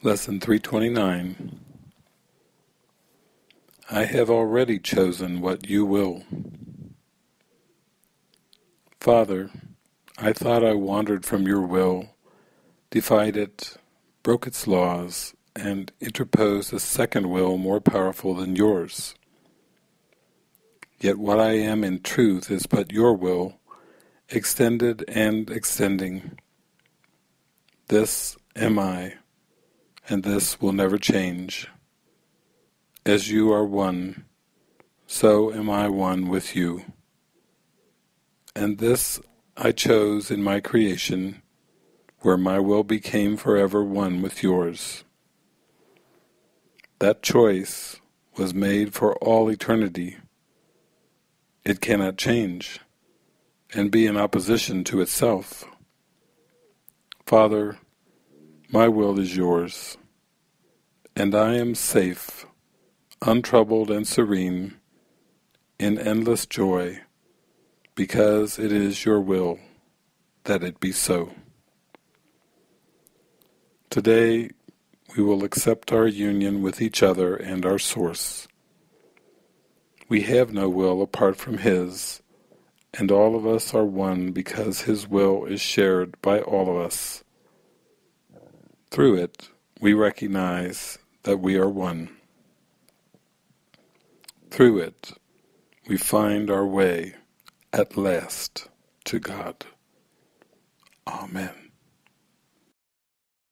Lesson 329. I have already chosen what you will. Father, I thought I wandered from your will, defied it, broke its laws, and interposed a second will more powerful than yours. Yet what I am in truth is but your will, extended and extending. This am I, and this will never change. As you are one, so am I one with you. And this I chose in my creation, where my will became forever one with yours. That choice was made for all eternity. It cannot change, and be in opposition to itself. Father, my will is yours, and I am safe, untroubled and serene, in endless joy, because it is your will that it be so. Today we will accept our union with each other and our Source. We have no will apart from His, and all of us are one because His will is shared by all of us. Through it, we recognize that we are one. Through it, we find our way, at last, to God. Amen.